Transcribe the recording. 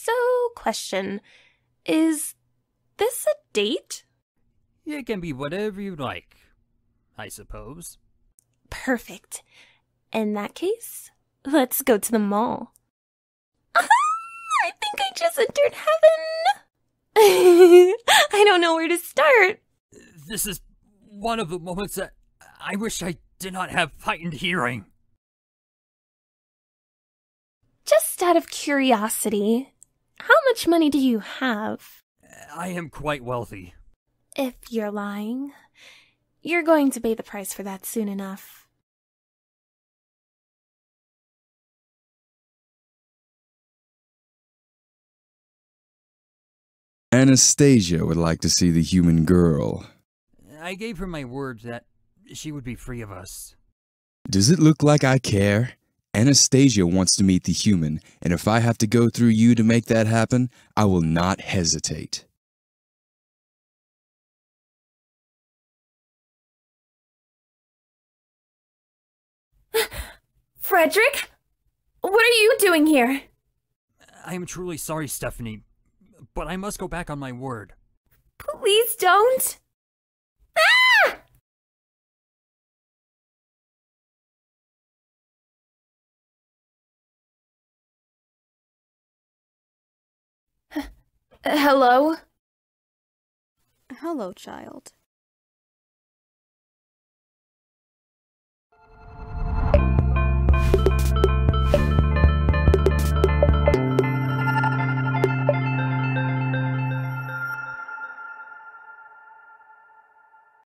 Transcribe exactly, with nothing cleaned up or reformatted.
So, question, is this a date? It can be whatever you like, I suppose. Perfect. In that case, let's go to the mall. Aha! I think I just entered heaven! I don't know where to start. This is one of the moments that I wish I did not have heightened hearing. Just out of curiosity, how much money do you have? I am quite wealthy. If you're lying, you're going to pay the price for that soon enough. Anastasia would like to see the human girl. I gave her my word that she would be free of us. Does it look like I care? Anastasia wants to meet the human, and if I have to go through you to make that happen, I will not hesitate. Frederick? What are you doing here? I am truly sorry, Stephanie, but I must go back on my word. Please don't. Ah! Hello? Hello, child.